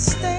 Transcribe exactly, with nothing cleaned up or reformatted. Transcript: stay.